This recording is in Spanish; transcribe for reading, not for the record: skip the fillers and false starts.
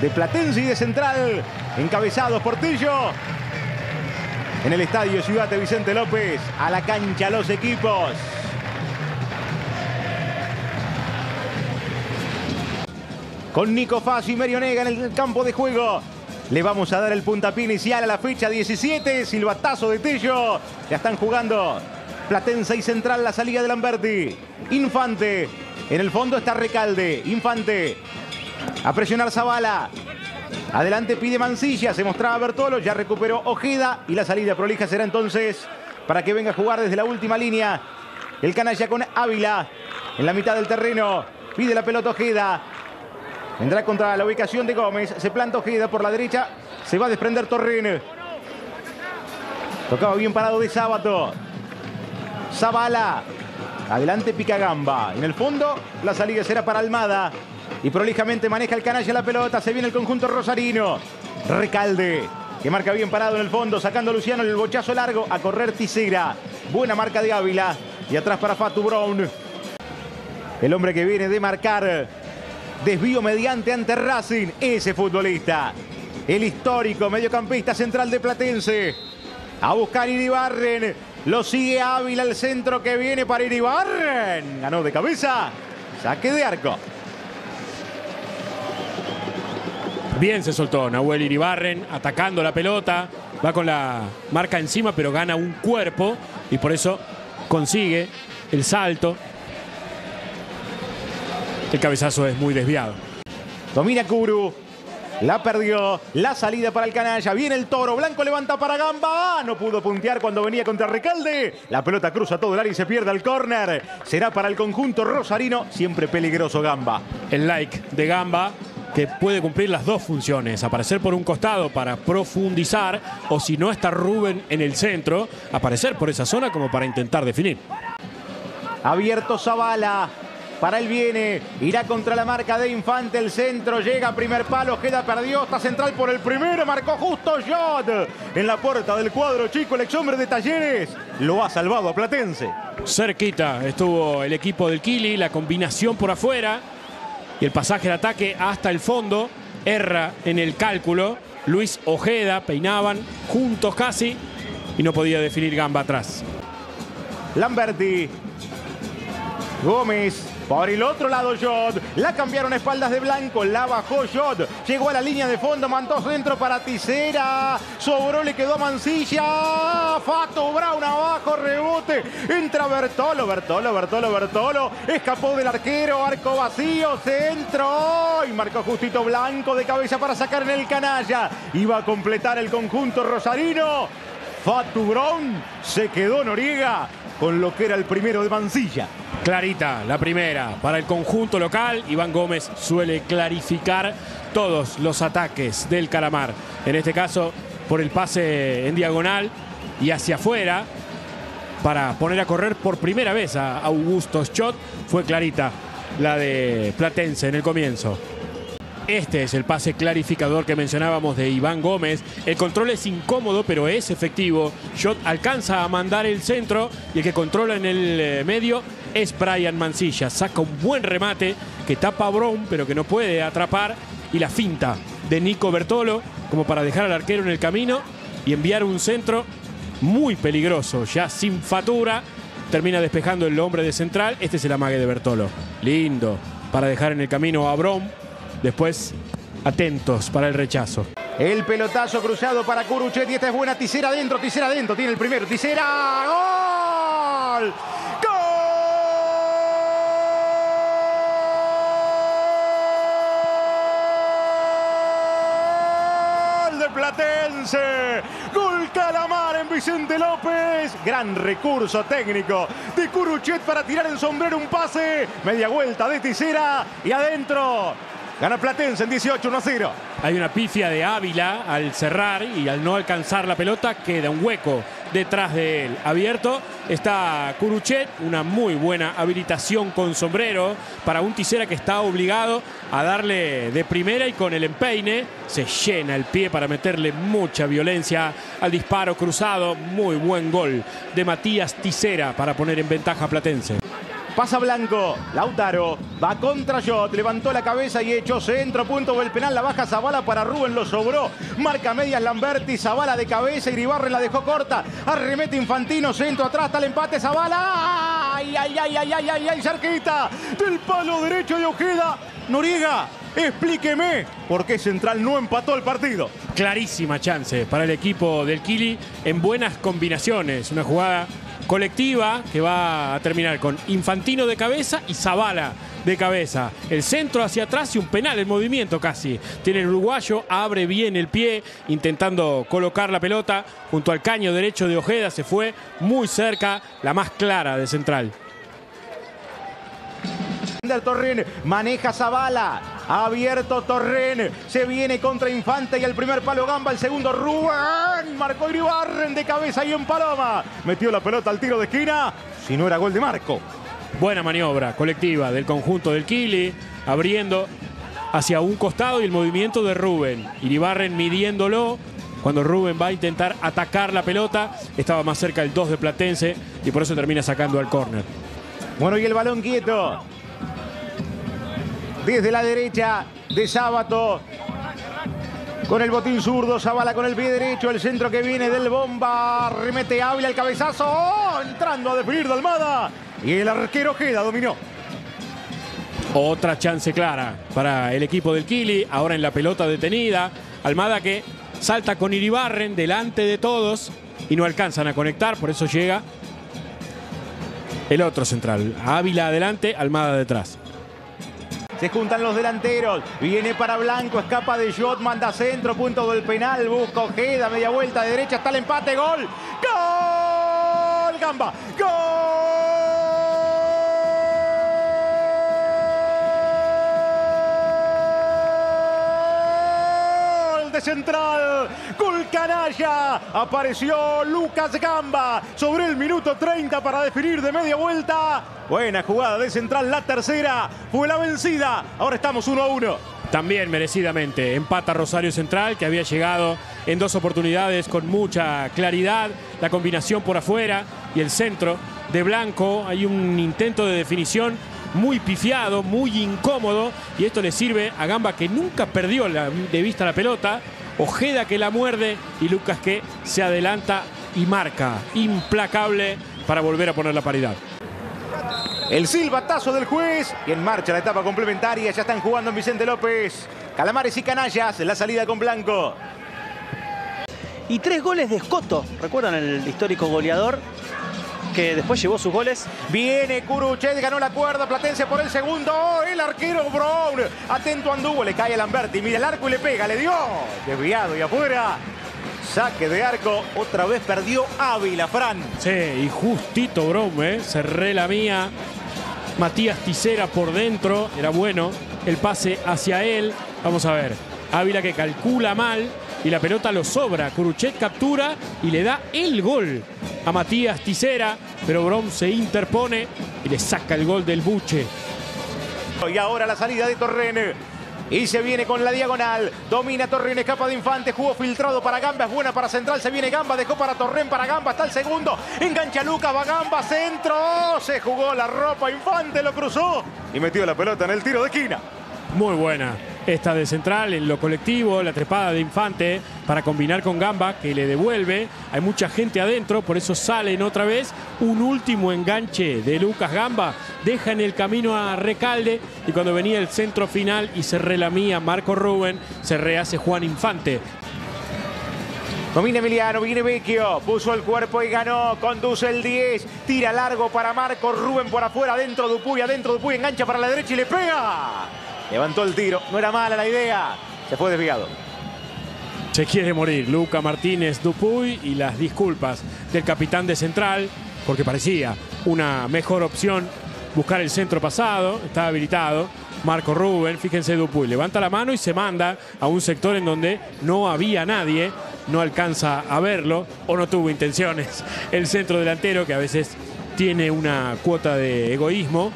de Platense y de Central, encabezados por Tello. En el estadio Ciudad de Vicente López, a la cancha los equipos. Con Nico Fazio y Merionega en el campo de juego. Le vamos a dar el puntapié inicial a la fecha 17. Silbatazo de Tello. Ya están jugando Platense y Central, la salida de Lamberti. Infante. En el fondo está Recalde. Infante. A presionar Zavala. Adelante pide Mancilla. Se mostraba Bertolo. Ya recuperó Ojeda. Y la salida prolija será entonces para que venga a jugar desde la última línea. El canalla con Ávila. En la mitad del terreno. Pide la pelota Ojeda. Vendrá contra la ubicación de Gómez. Se planta Ojeda por la derecha. Se va a desprender Torren. Tocaba bien parado de Sábato. Zavala. Adelante Picagamba. En el fondo la salida será para Almada. Y prolijamente maneja el canalla la pelota. Se viene el conjunto rosarino. Recalde. Que marca bien parado en el fondo. Sacando a Luciano el bochazo largo. A correr Tissera. Buena marca de Ávila. Y atrás para Fatu Broun. El hombre que viene de marcar. Desvío mediante ante Racing, ese futbolista. El histórico mediocampista central de Platense. A buscar Iribarren. Lo sigue Ávila, el centro que viene para Iribarren. Ganó de cabeza. Saque de arco. Bien se soltó Nahuel Iribarren, atacando la pelota. Va con la marca encima, pero gana un cuerpo. Y por eso consigue el salto. El cabezazo es muy desviado. Domina Curu. La perdió. La salida para el canalla. Viene el toro. Blanco levanta para Gamba. No pudo puntear cuando venía contra Recalde. La pelota cruza todo el área y se pierde al córner. Será para el conjunto rosarino. Siempre peligroso Gamba. El like de Gamba, que puede cumplir las dos funciones. Aparecer por un costado para profundizar. O si no está Rubén en el centro, aparecer por esa zona como para intentar definir. Abierto Zavala. Para él viene, irá contra la marca de Infante, el centro, llega, primer palo, Ojeda perdió, está Central por el primero, marcó justo Jott. En la puerta del cuadro, chico, el ex hombre de Talleres, lo ha salvado a Platense. Cerquita estuvo el equipo del Kili, la combinación por afuera y el pasaje de ataque hasta el fondo, erra en el cálculo, Luis Ojeda, peinaban juntos casi y no podía definir Gamba atrás. Lamberti, Gómez. Por el otro lado Jott, la cambiaron a espaldas de Blanco, la bajó Jott, llegó a la línea de fondo, mandó centro para Tissera, sobró, le quedó Mancilla, Fatu Broun abajo, rebote, entra Bertolo, escapó del arquero, arco vacío, centro, y marcó justito Blanco de cabeza para sacar en el canalla, iba a completar el conjunto rosarino, Fatu Broun, se quedó Noriega con lo que era el primero de Mancilla. Clarita, la primera para el conjunto local. Iván Gómez suele clarificar todos los ataques del Calamar. En este caso, por el pase en diagonal y hacia afuera para poner a correr por primera vez a Augusto Schott. Fue clarita la de Platense en el comienzo. Este es el pase clarificador que mencionábamos de Iván Gómez. El control es incómodo, pero es efectivo. Jott alcanza a mandar el centro y el que controla en el medio es Brian Mancilla. Saca un buen remate que tapa a Broun, pero que no puede atrapar. Y la finta de Nico Bertolo como para dejar al arquero en el camino y enviar un centro muy peligroso. Ya sin fatura, termina despejando el hombre de Central. Este es el amague de Bertolo. Lindo para dejar en el camino a Broun. Después, atentos para el rechazo. El pelotazo cruzado para Curuchet y esta es buena. Tissera adentro. Tiene el primero. Tissera. ¡Gol! ¡Gol de Platense! ¡Gol Calamar en Vicente López! Gran recurso técnico de Curuchet para tirar el sombrero. Un pase. Media vuelta de Tissera y adentro. Gana Platense en 18-1-0. Hay una pifia de Ávila al cerrar y al no alcanzar la pelota queda un hueco detrás de él. Abierto está Curuchet, una muy buena habilitación con sombrero para un Tissera que está obligado a darle de primera y con el empeine se llena el pie para meterle mucha violencia al disparo cruzado. Muy buen gol de Matías Tissera para poner en ventaja a Platense. Pasa Blanco, Lautaro, va contra Jott, levantó la cabeza y echó centro, punto del penal, la baja Zavala para Rubén, lo sobró, marca medias Lamberti, Zavala de cabeza, Iribarren la dejó corta, arremete Infantino, centro atrás, está el empate, Zavala, ay, ay, ay, ay, ay, ay, ay, cerquita del palo derecho de Ojeda. Noriega, explíqueme por qué Central no empató el partido. Clarísima chance para el equipo del Kili en buenas combinaciones, una jugada colectiva que va a terminar con Infantino de cabeza y Zavala de cabeza. El centro hacia atrás y un penal, el movimiento casi. Tiene el uruguayo, abre bien el pie, intentando colocar la pelota junto al caño derecho de Ojeda. Se fue muy cerca, la más clara de Central. Torren, maneja Zavala, abierto Torren, se viene contra Infante y el primer palo Gamba, el segundo Rubén, marcó Iribarren de cabeza y en paloma, metió la pelota al tiro de esquina, si no era gol de Marco. Buena maniobra colectiva del conjunto del Kili, abriendo hacia un costado y el movimiento de Rubén, Iribarren midiéndolo. Cuando Rubén va a intentar atacar la pelota, estaba más cerca el 2 de Platense y por eso termina sacando al córner. Bueno, y el balón quieto desde la derecha de Sábato, con el botín zurdo, Zavala con el pie derecho, el centro que viene del Bomba, remete Ávila, el cabezazo, ¡oh! Entrando a definir de Almada, y el arquero Ojeda dominó. Otra chance clara para el equipo del Kili, ahora en la pelota detenida, Almada que salta con Iribarren delante de todos, y no alcanzan a conectar, por eso llega el otro central, Ávila adelante, Almada detrás. Se juntan los delanteros, viene para Blanco, escapa de Jott, manda centro, punto del penal, busca Ojeda, media vuelta de derecha, está el empate, gol. ¡Gol! Gamba, ¡gol! De Central, gol canalla, apareció Lucas Gamba sobre el minuto 30 para definir de media vuelta. Buena jugada de Central, la tercera fue la vencida. Ahora estamos 1-1. También merecidamente empata Rosario Central, que había llegado en dos oportunidades con mucha claridad. La combinación por afuera y el centro de Blanco. Hay un intento de definición muy pifiado, muy incómodo. Y esto le sirve a Gamba, que nunca perdió de vista la pelota. Ojeda que la muerde y Lucas que se adelanta y marca. Implacable para volver a poner la paridad. El silbatazo del juez y en marcha la etapa complementaria. Ya están jugando en Vicente López. Calamares y Canallas en la salida con Blanco. Y 3 goles de Escoto. ¿Recuerdan el histórico goleador que después llevó sus goles? Viene Curuchet, ganó la cuerda, Platense por el segundo. ¡Oh, el arquero Broun! Atento anduvo, le cae a Lamberti. Mira el arco y le pega, le dio. Desviado y afuera. Saque de arco, otra vez perdió Ávila, Fran. Sí, y justito Broun, cerré la mía. Matías Tissera por dentro, era bueno el pase hacia él. Vamos a ver, Ávila que calcula mal y la pelota lo sobra. Curuchet captura y le da el gol a Matías Tissera, pero Broun se interpone y le saca el gol del buche. Y ahora la salida de Torren. Y se viene con la diagonal, domina Torren, escapa de Infante, jugó filtrado para Gamba, es buena para Central, se viene Gamba, dejó para Torren, para Gamba, está el segundo, engancha Lucas, va Gamba, centro, ¡oh! Se jugó la ropa, Infante lo cruzó y metió la pelota en el tiro de esquina. Muy buena esta de Central en lo colectivo, la trepada de Infante para combinar con Gamba que le devuelve, hay mucha gente adentro, por eso salen otra vez, un último enganche de Lucas Gamba, deja en el camino a Recalde y cuando venía el centro final y se relamía Marco Rubén, se rehace Juan Infante. Domina Emiliano, viene Vecchio, puso el cuerpo y ganó, conduce el 10, tira largo para Marco Rubén por afuera, adentro Dupuy, engancha para la derecha y le pega. Levantó el tiro, no era mala la idea, se fue desviado. Se quiere morir Luca Martínez Dupuy y las disculpas del capitán de Central, porque parecía una mejor opción buscar el centro pasado, está habilitado Marco Rubén, fíjense Dupuy, levanta la mano y se manda a un sector en donde no había nadie, no alcanza a verlo o no tuvo intenciones. El centro delantero, que a veces tiene una cuota de egoísmo,